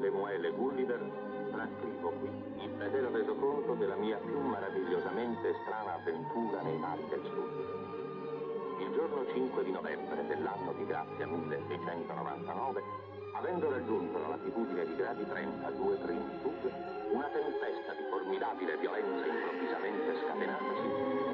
Lemuel Gulliver, trascrivo qui il fedele resoconto della mia più meravigliosamente strana avventura nei mari del sud. Il giorno 5 di novembre dell'anno di grazia 1699, avendo raggiunto la latitudine di gradi 32 primi sud, una tempesta di formidabile violenza improvvisamente scatenatasi.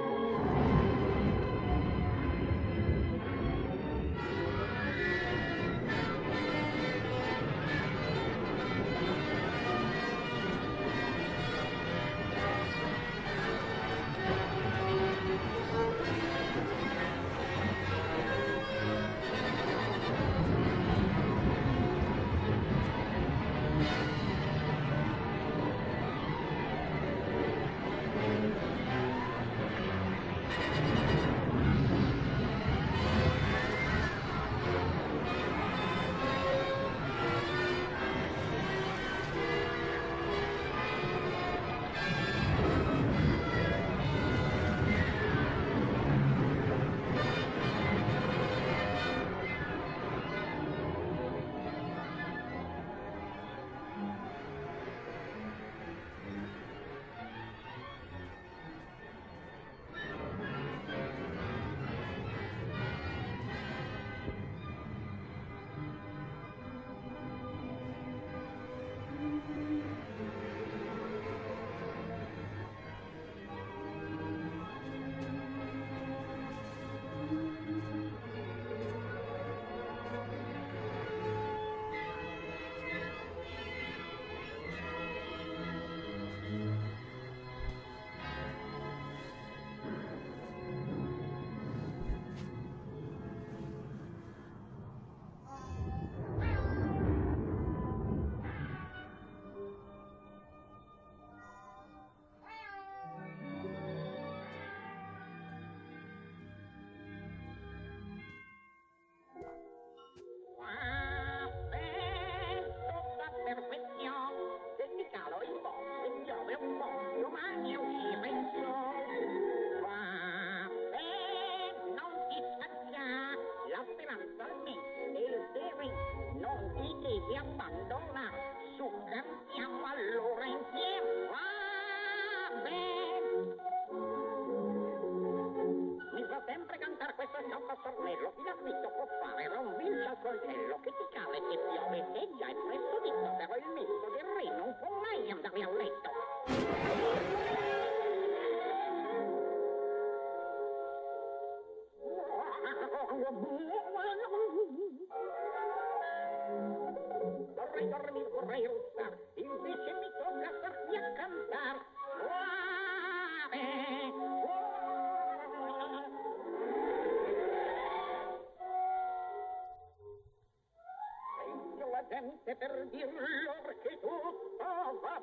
Per dir loro che tutto va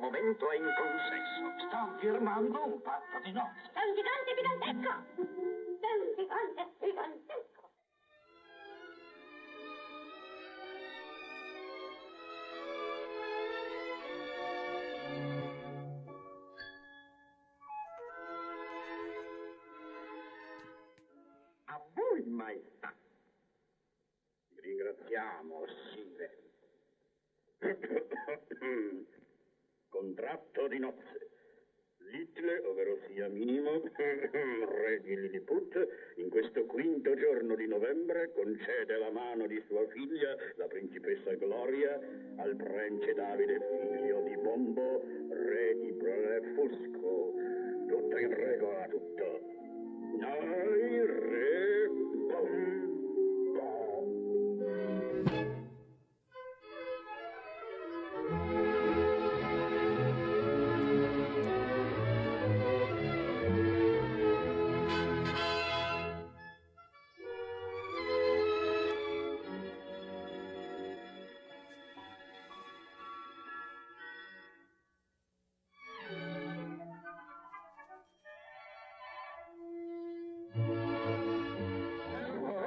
Momento è in consesso. Sta firmando un patto di nozze. Don Gigante Pigantecco! Don Gigante Pigantecco! A voi, maestà. Vi ringraziamo, Sire. Contratto di nozze. L'Itle, ovvero sia minimo, re di Lilliput, in questo quinto giorno di novembre concede la mano di sua figlia, la principessa Gloria, al prince Davide, figlio di Bombo, re di Blefuscu. Tutto in regola, tutto. Noi, re Bombo.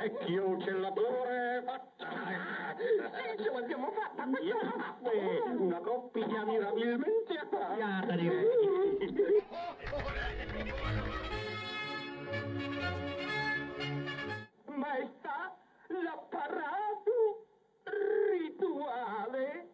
Vecchio cellatore, fatta! Ce l'abbiamo fatta! Niente! Una coppia mirabilmente accoppiata, direi! Maestà, l'apparato rituale!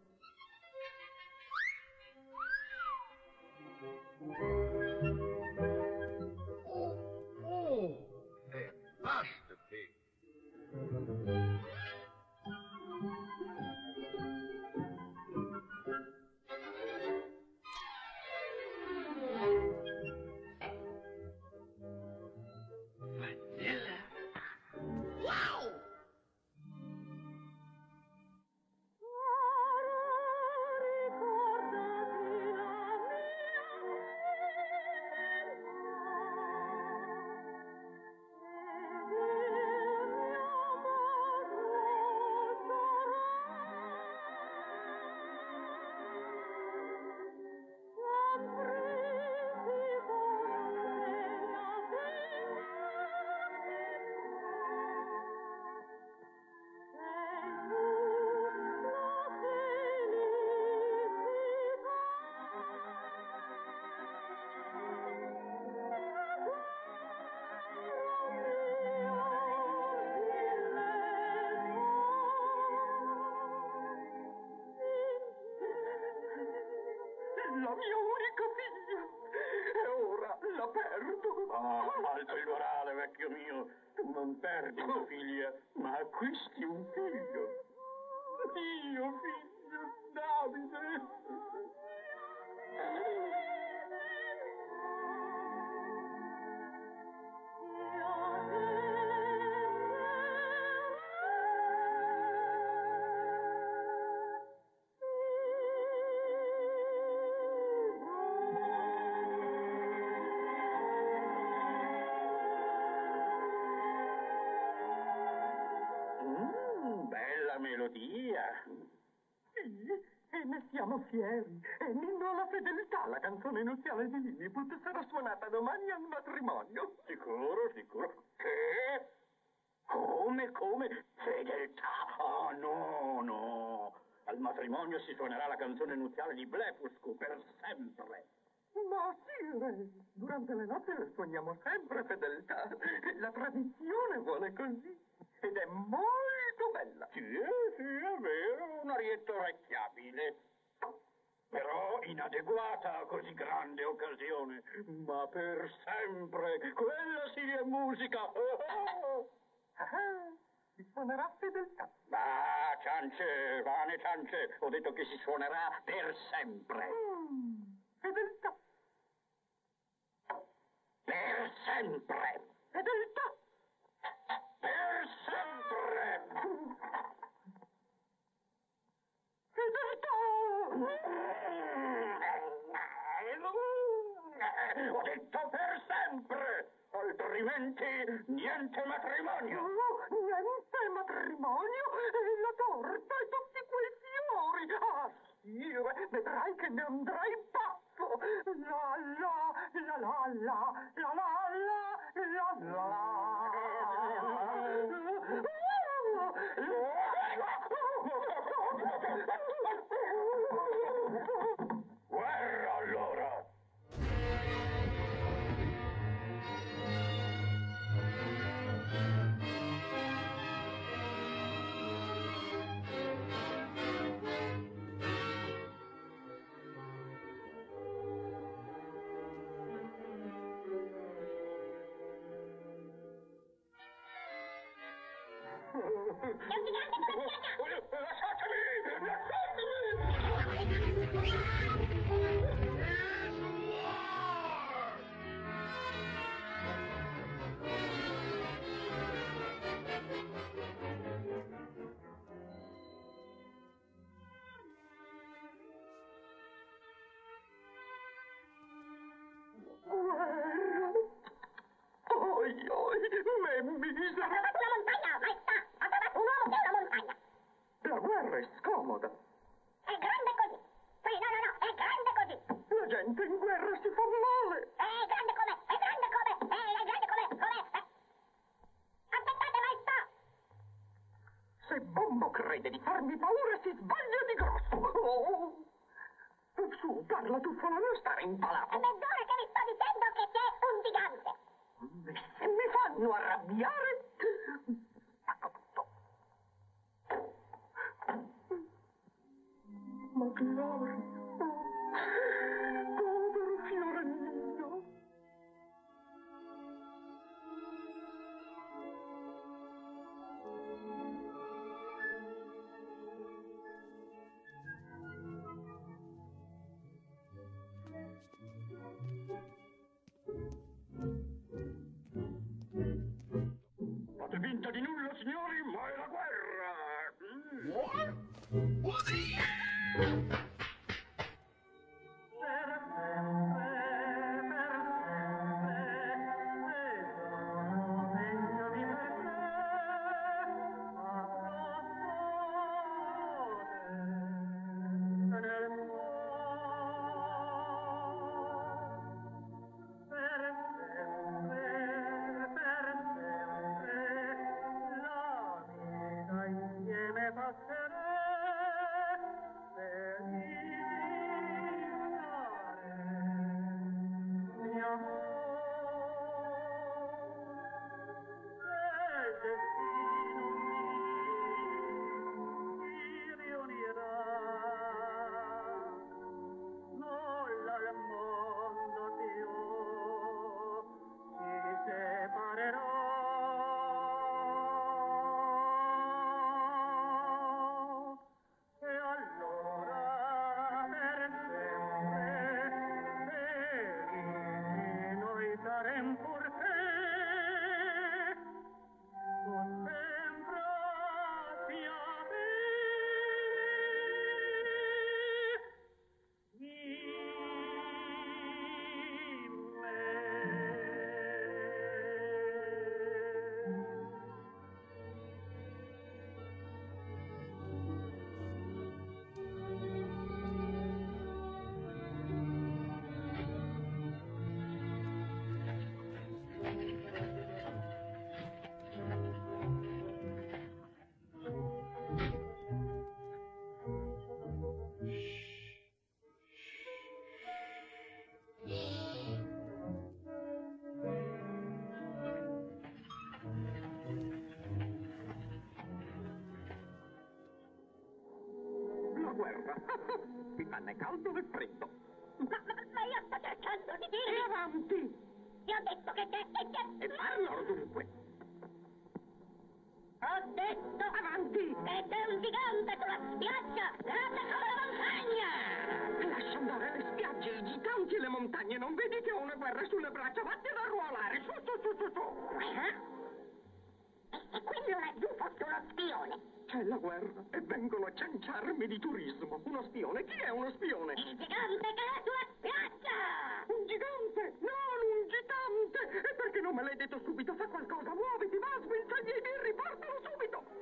Di Blefuscu per sempre. Ma sì, durante le notti le suoniamo sempre fedeltà. La tradizione vuole così ed è molto bella. Sì, è vero, un arietto orecchiabile, però inadeguata a così grande occasione. Ma per sempre, quella sì è musica. Si suonerà fedeltà. Ah, ciance, vane ciance. Ho detto che si suonerà per sempre. Fedeltà. Per sempre. Fedeltà. Per sempre. Fedeltà. Ho detto per sempre. Altrimenti niente matrimonio. Niente matrimonio? La torta e tutti quei fiori. Ah, sì, vedrai che ne andrai pazzo. La la la la la la la la la. Guerra allora. tranne caldo e freddo. Ma io sto cercando di dire... E avanti! Ti ho detto che... E parlo dunque! Ho detto... Avanti! Che c'è un gigante sulla spiaggia! Grande come la montagna! Lascia andare le spiagge, i giganti e le montagne! Non vedi che ho una guerra sulle braccia? Vattene a ruolare! Su, su, su, su, su! Guerra? E quello laggiù fosse uno spione! C'è la guerra e vengono a cianciarmi di turismo. Uno spione? Chi è uno spione? Il gigante che è sulla spiaggia! Un gigante? Non un gigante! E perché non me l'hai detto subito? Fa qualcosa, muoviti, va, sguinzagli i birri, portalo subito!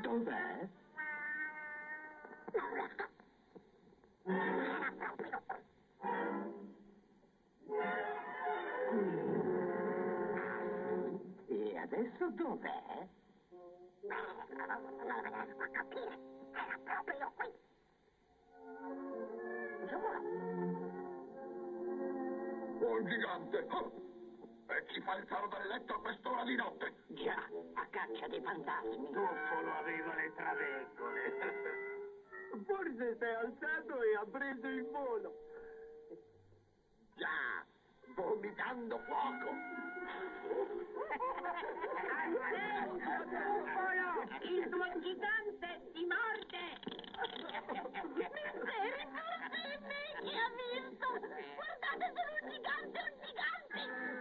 Dov'è? E adesso dov'è? Non riesco a capire. Era proprio qui. Giuro. Un gigante! Oh! E ci fa il caro dal letto a quest'ora di notte! Già, a caccia dei fantasmi! Tuffolo aveva le traveccole! Forse si è alzato e ha preso il volo! Già, vomitando fuoco! Attenzione, il tuo gigante ti morde! Misericordia, chi ha visto? Guardate, sono un gigante, un gigante!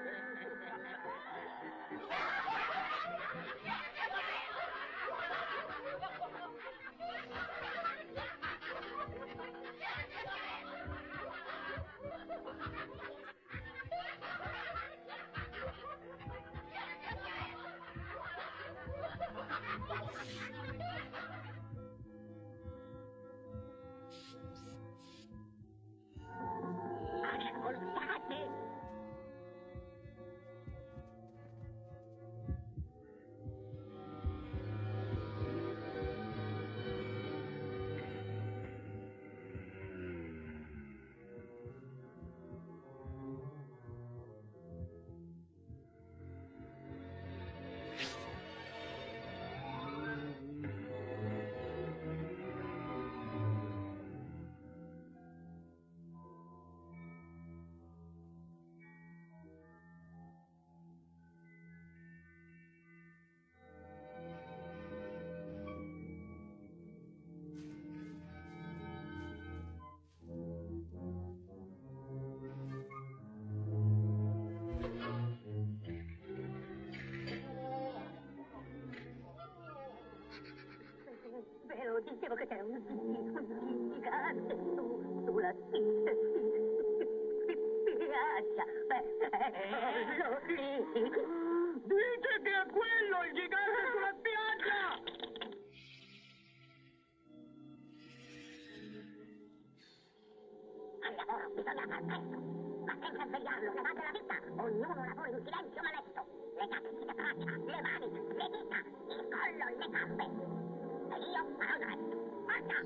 è un gigante sulla spiaggia. Bello lì. Dice che è quello il gigante sulla spiaggia. Allora, bisogna far presto. Ma senza svegliarlo, levate la vista. Ognuno lavora in silenzio maletto. Legateci le braccia, le mani, le dita, il collo, le gambe. E io farò il resto. Forza!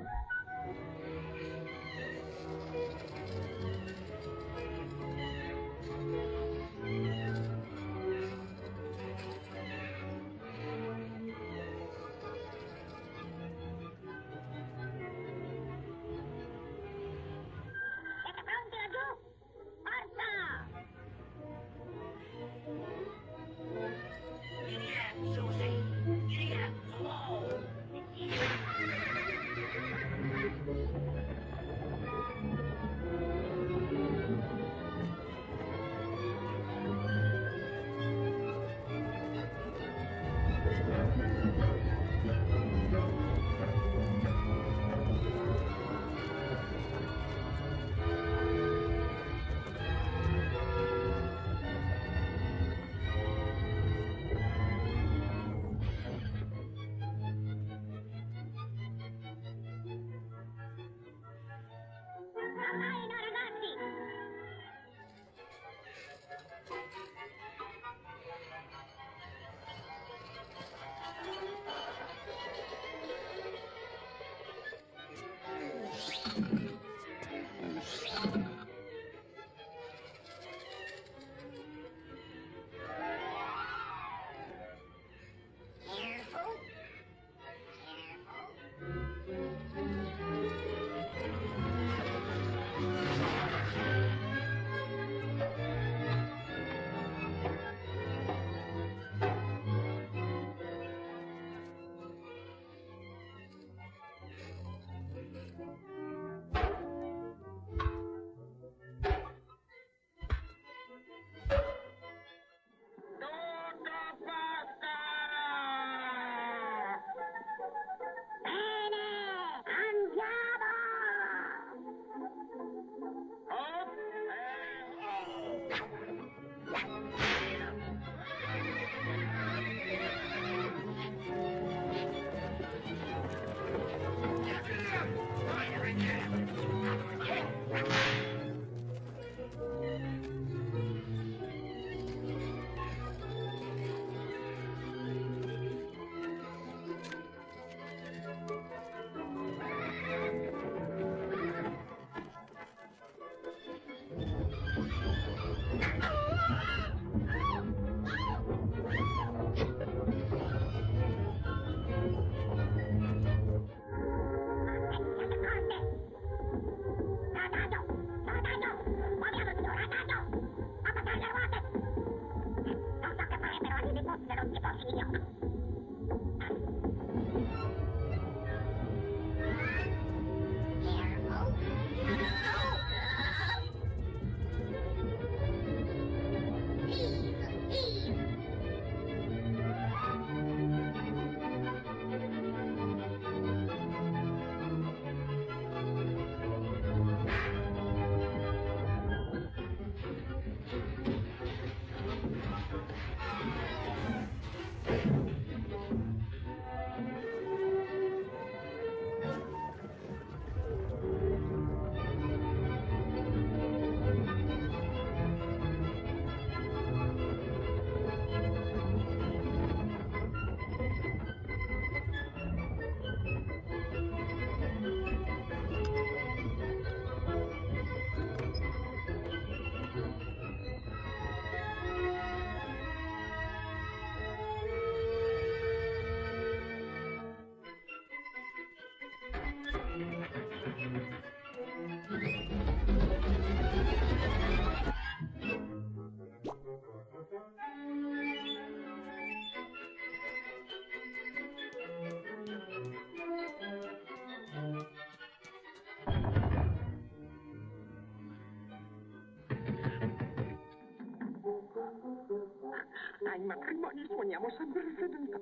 Ai matrimoni suoniamo sempre seduto.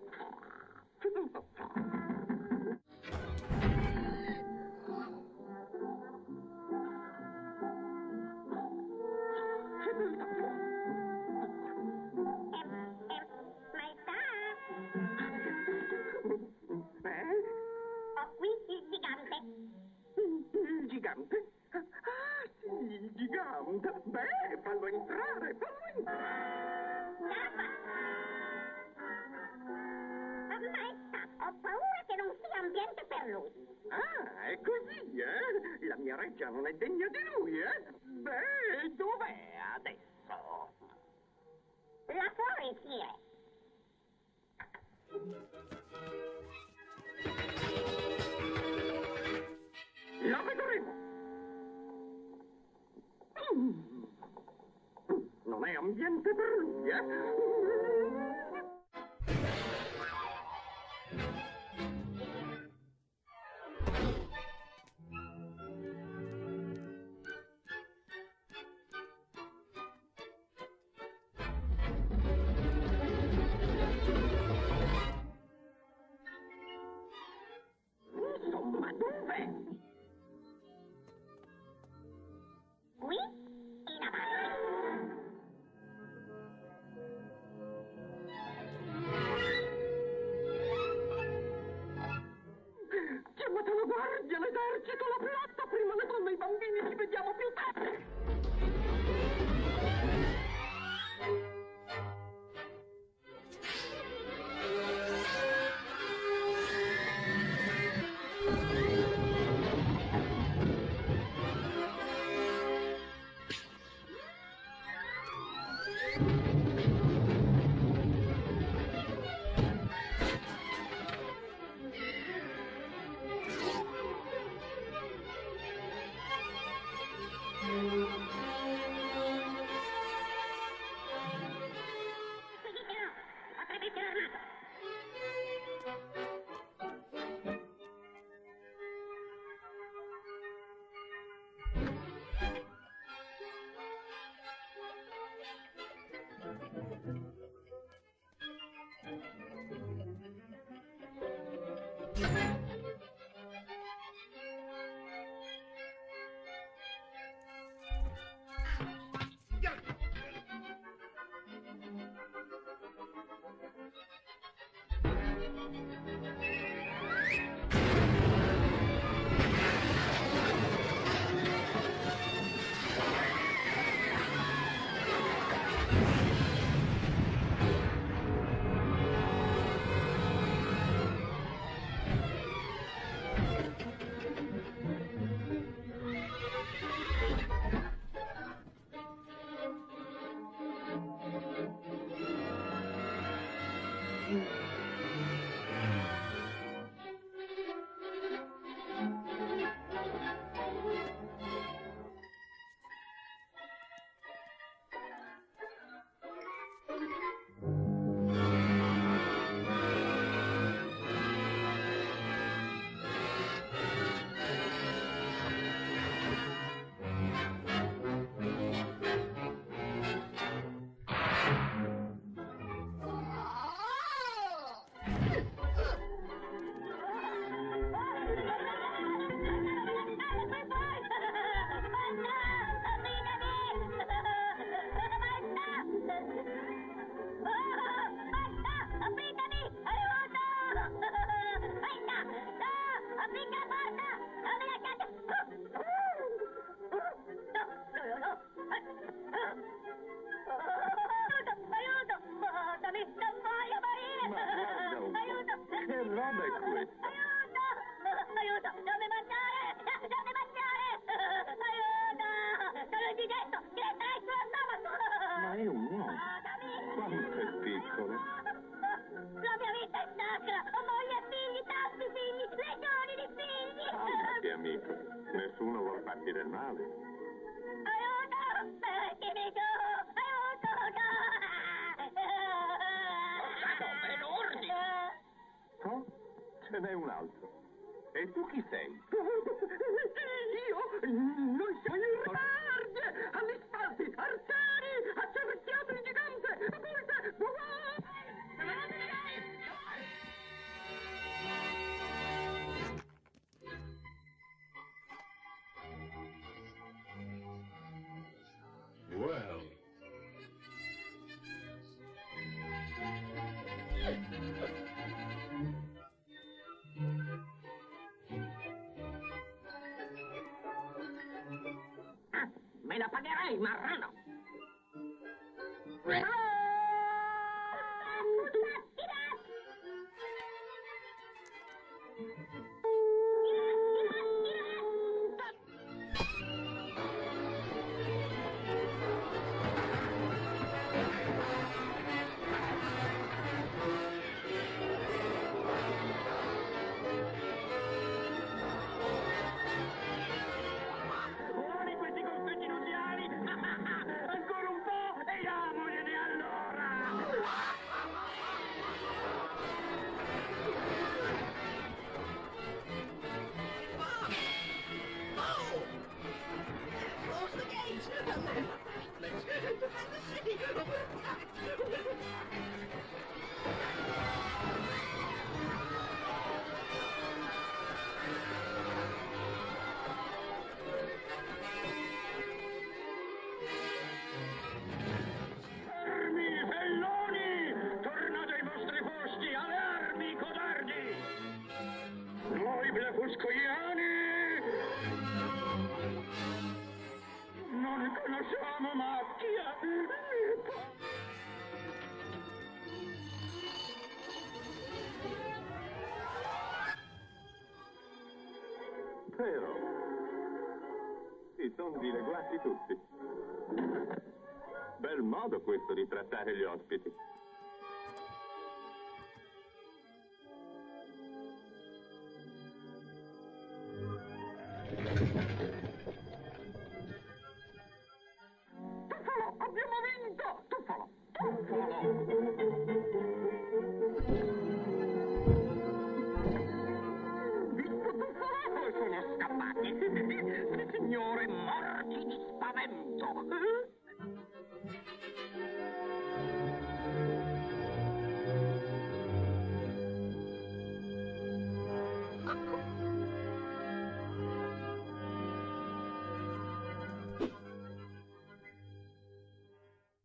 Seduto. My dad. Oh, qui il gigante. scorreggiavano è degno di lui, eh? Beh, dov'è adesso? Là fuori, sì. Lo vedremo. Non è ambiente per lui, eh? blefuscoiani! Non conosciamo macchia! Vero! Si sono dileguati tutti. Bel modo questo di trattare gli ospiti.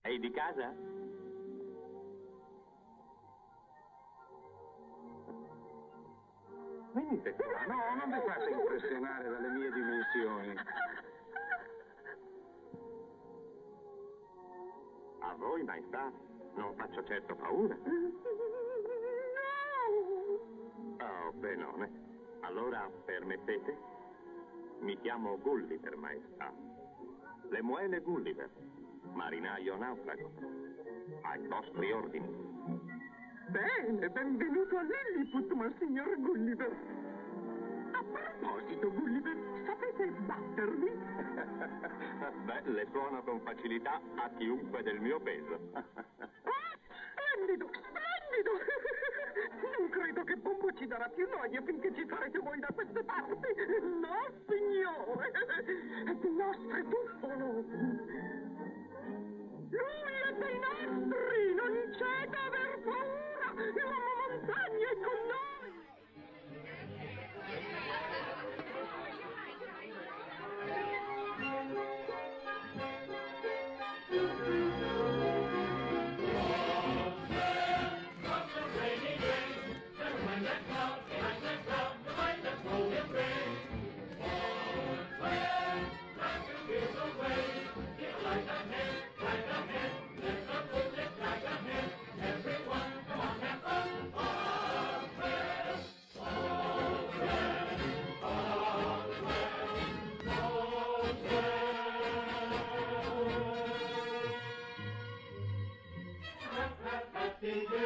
Sei di casa? Venite qua, no, non vi fate impressionare dalle mie dimensioni. A voi, maestà, non faccio certo paura. Oh, benone. Allora, permettete? Mi chiamo Gulliver, maestà. Lemuel Gulliver, marinaio naufrago. Ai vostri ordini. Bene, benvenuto a Lilliput, monsignor Gulliver. A proposito, Gulliver, sapete battervi? Beh, le suono con facilità a chiunque del mio peso. Ah, splendido, splendido! Non credo che Bombo ci darà più noia finché ci sarete voi da queste parti. No, signore! È del nostro tuffolo! Lui è dei nostri, non c'è da aver paura, l'uomo montagna è con noi! If you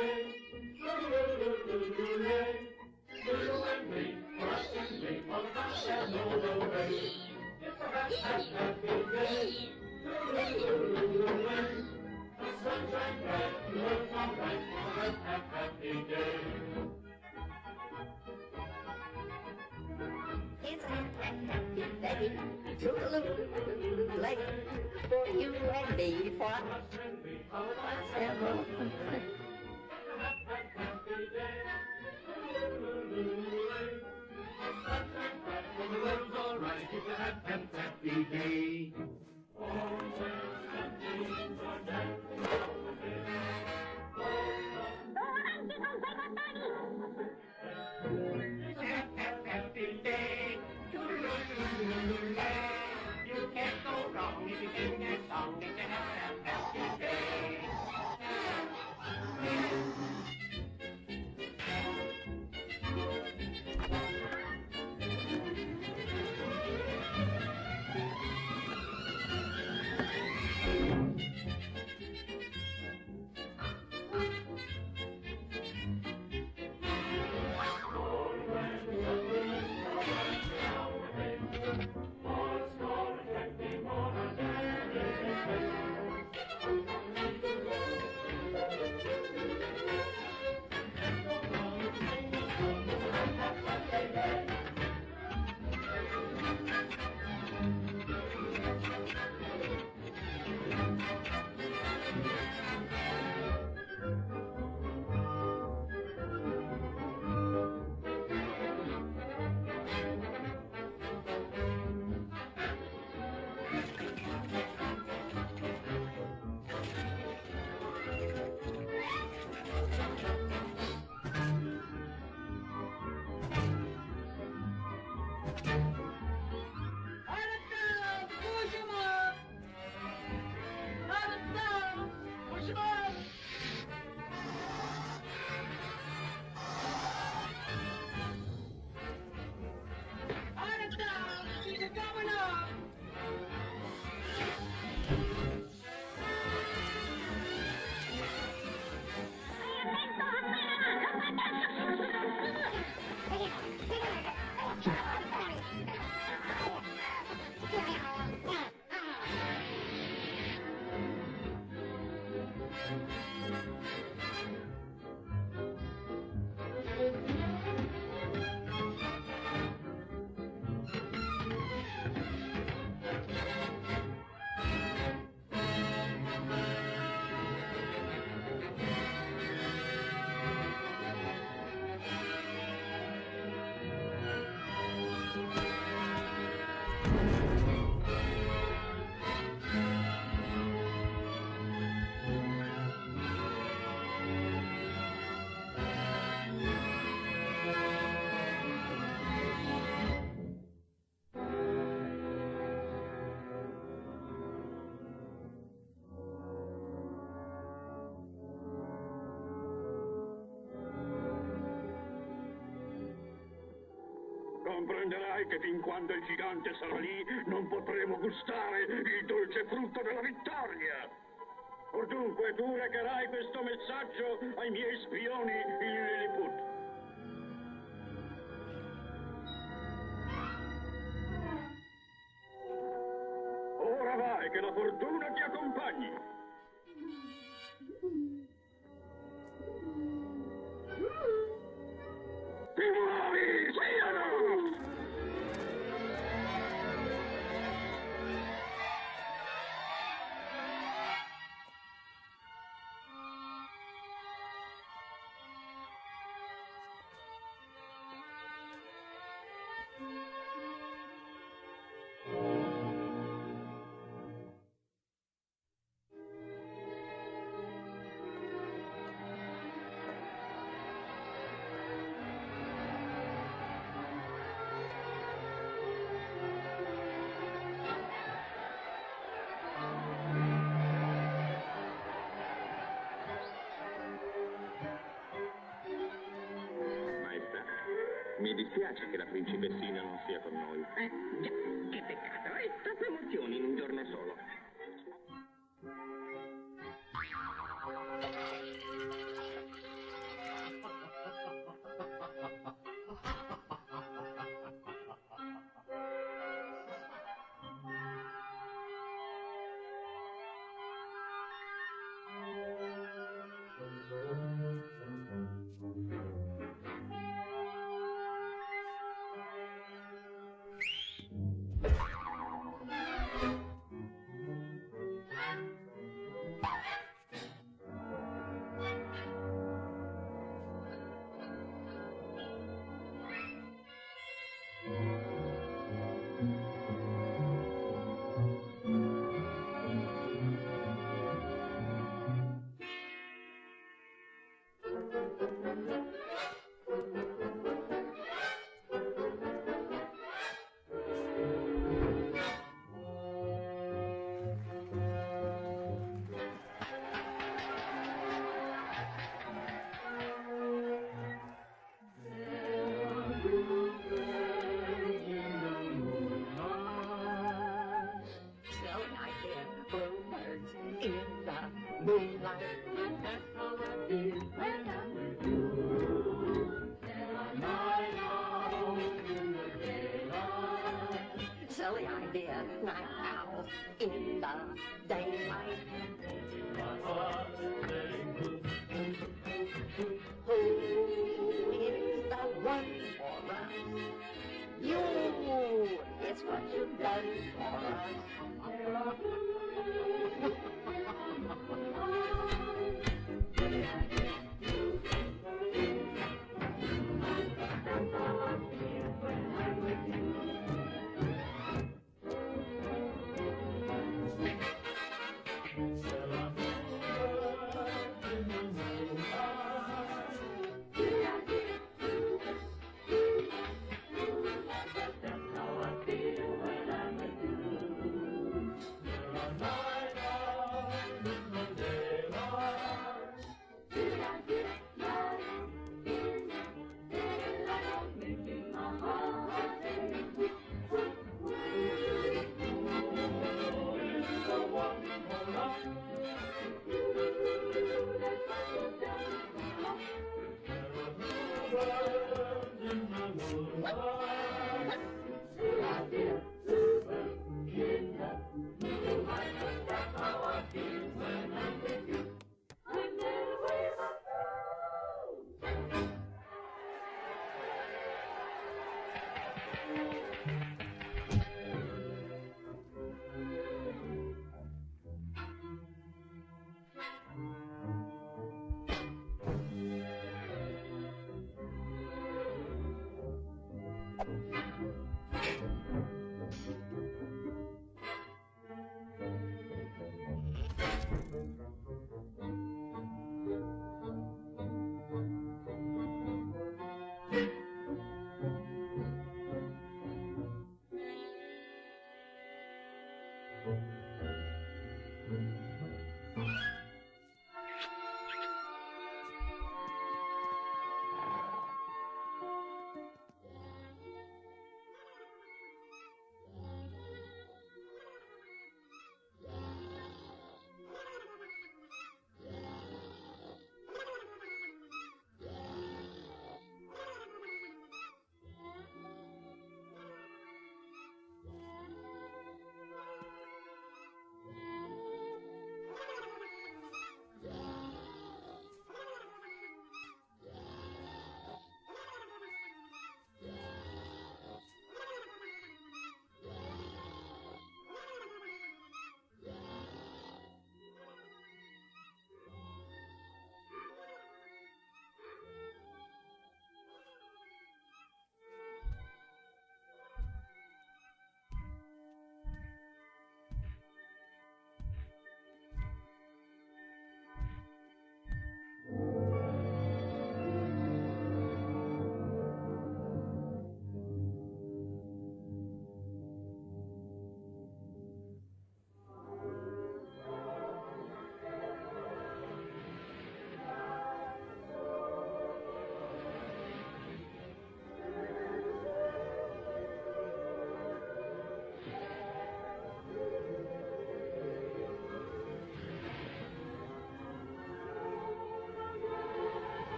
sing this song, it's a happy day. Comprenderai che fin quando il gigante sarà lì non potremo gustare il dolce frutto della vittoria. O dunque tu recherai questo messaggio ai miei spioni in Lilliput. Ora vai, che la fortuna ti accompagni. Mi dispiace che la principessina non sia con noi. Già, che peccato, tante emozioni in un giorno solo.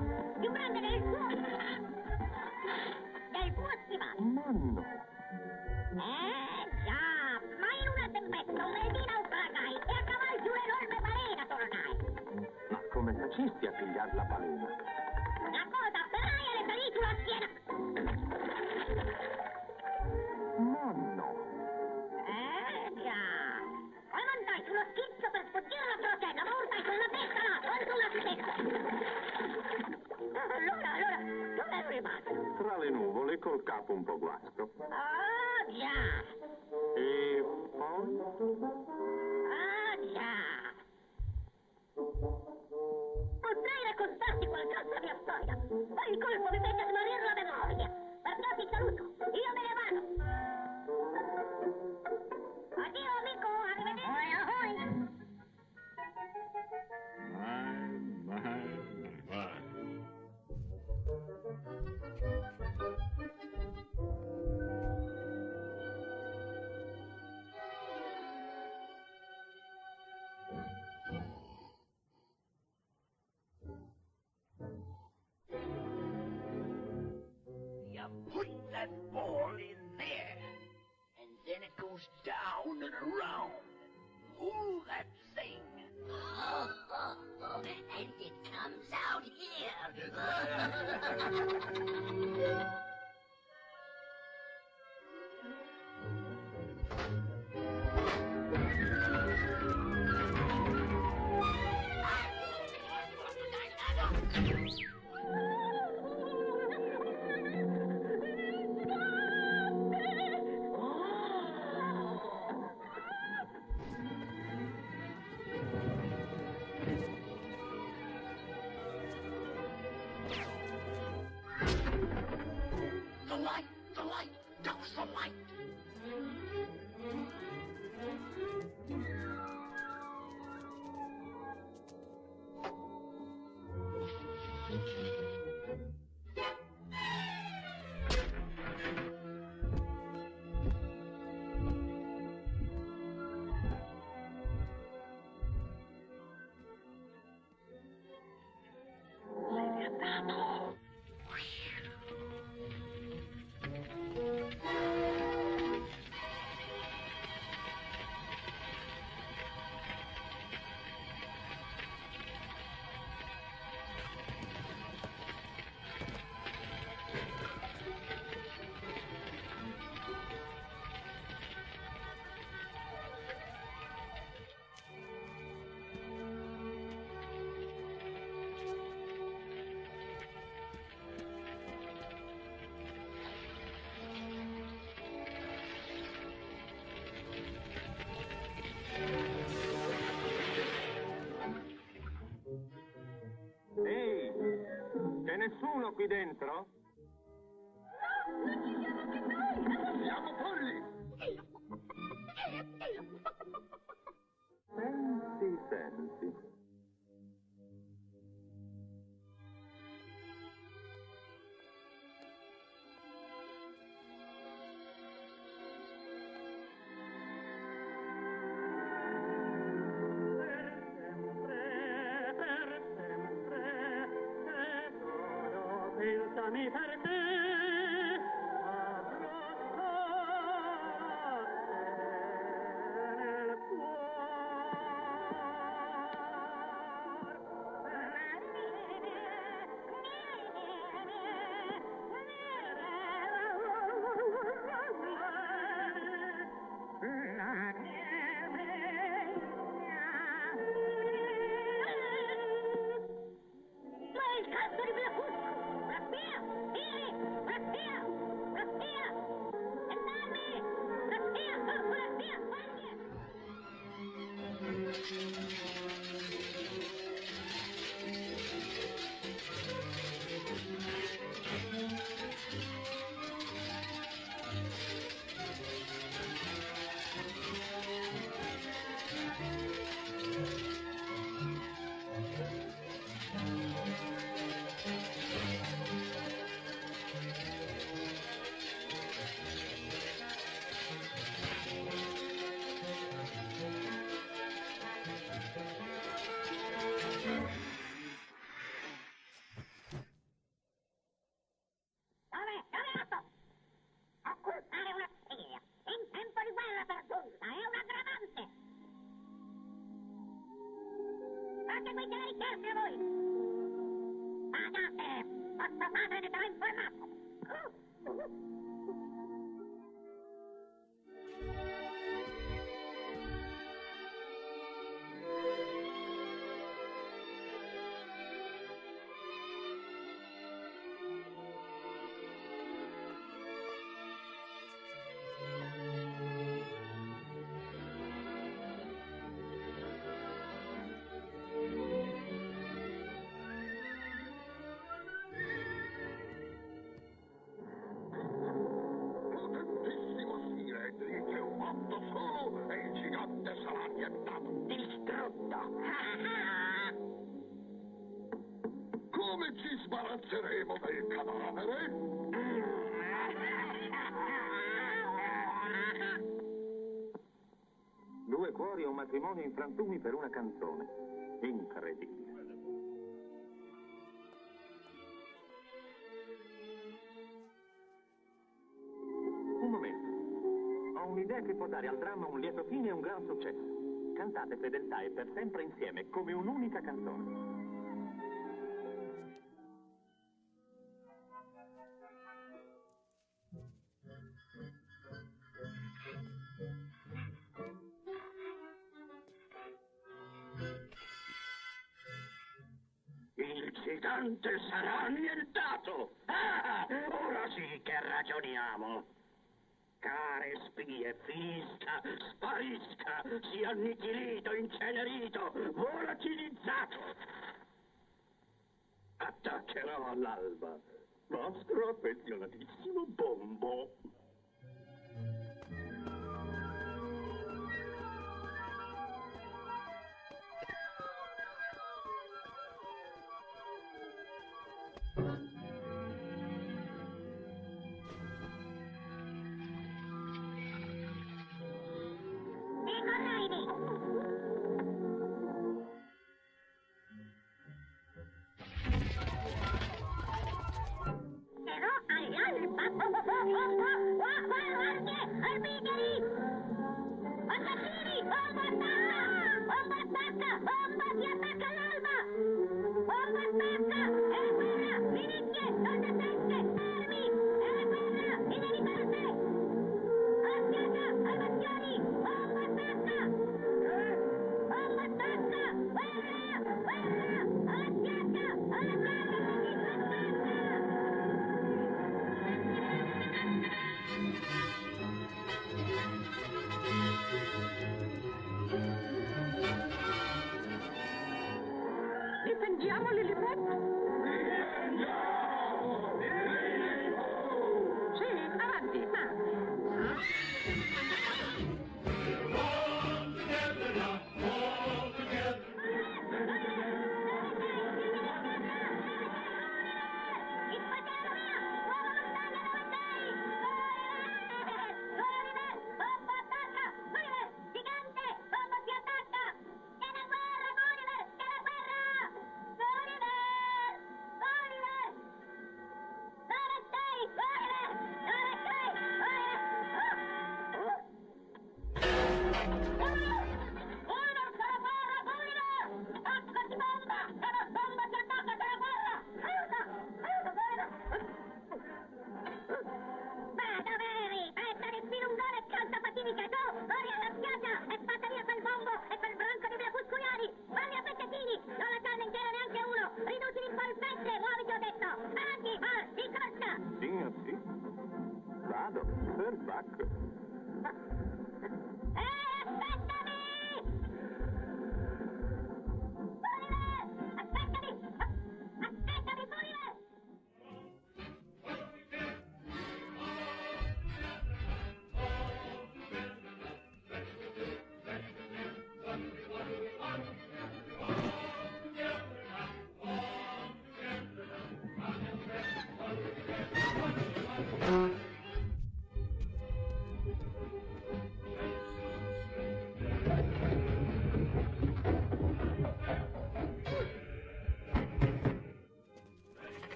mondo, più grande del mondo, del festival. Nonno. Già, ma in una tempesta vedi naufragai e a cavallo giù l'enorme balena tornai. Ma come facesti a pigliar la balena? La coda afferrai e le salì sulla schiena. Nonno. Già. Andai sullo schizzo per sfuggire la crocetta, ma urtai quella testa là, quanto la stessa. Allora, dove ero rimasto? Tra le nuvole, col capo un po' guasto. Ah, già. E poi? Ah, già. Potrei raccontarti qualcosa mia storia, ma il colpo mi fece smarrire la memoria. Perciò ti saluto, io me ne vado. Addio, amico. My. You put that ball in there, and then it goes down and around. Pull that thing. And it comes out here. Nessuno qui dentro? No, non ci siamo anche noi! Siamo polli! Senti. Ma è il cazzo di Blefuscu! Via! piace a voi. Pagate, vostro padre ne sarà informato. Sbarazzeremo del cadavere? Due cuori e un matrimonio in frantumi per una canzone. Incredibile. Un momento. Ho un'idea che può dare al dramma un lieto fine e un gran successo. Cantate fedeltà e per sempre insieme come un'unica canzone. Sarà annientato! Ah, ora sì che ragioniamo! Care spie, finisca, sparisca, sia annichilito, incenerito, volatilizzato! Attaccherò all'alba, vostro affezionatissimo Bombo! Difendiamo Lilliput? Difendiamo! Lilliput! Sì, avanti,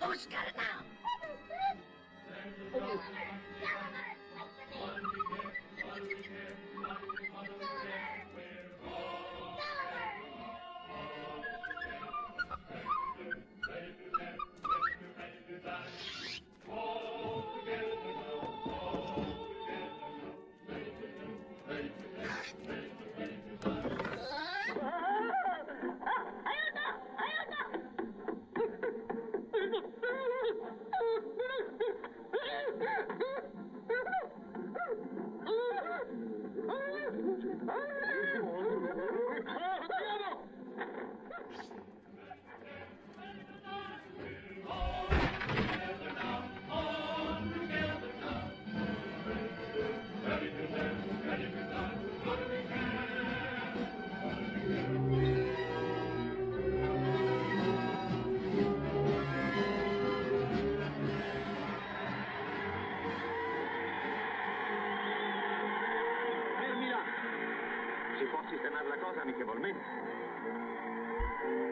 Who's got it now?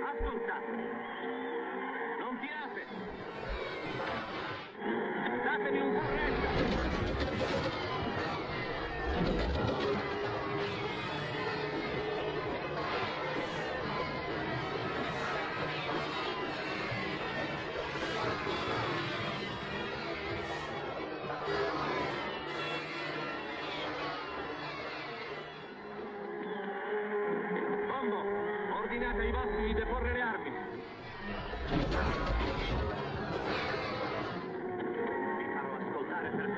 Ascoltatemi, non tirate, datemi un corretto. Ascoltare per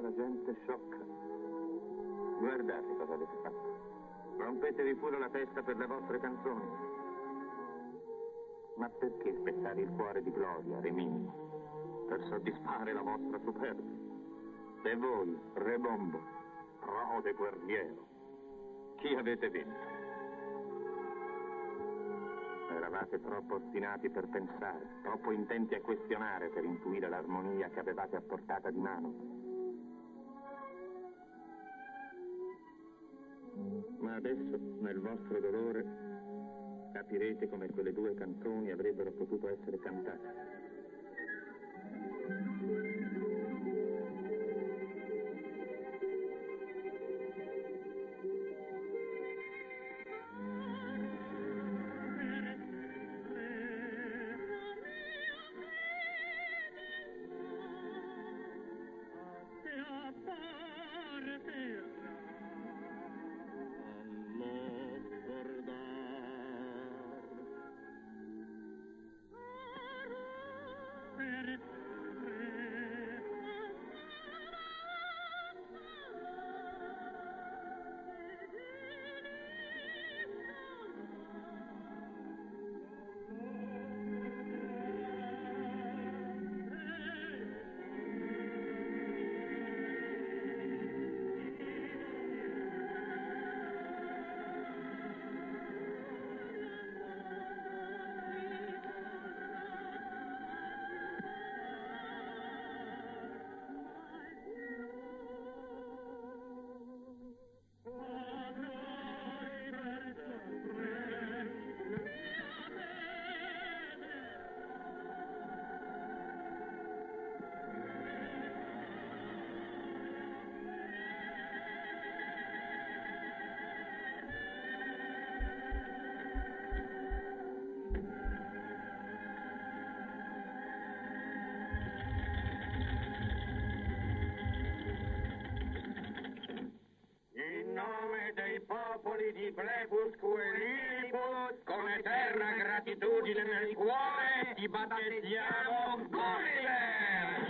solo la gente sciocca. Guardate cosa avete fatto. Rompetevi pure la testa per le vostre canzoni. Ma perché spezzare il cuore di Gloria, Remini? Per soddisfare la vostra superbia. E voi, Re Bombo, prode guerriero, chi avete vinto? Eravate troppo ostinati per pensare, troppo intenti a questionare per intuire l'armonia che avevate a portata di mano. Ma adesso, nel vostro dolore, capirete come quelle due canzoni avrebbero potuto essere cantate. Di Blefuscu e Lilliput, con eterna gratitudine nel cuore, ti battezziamo Gulliver!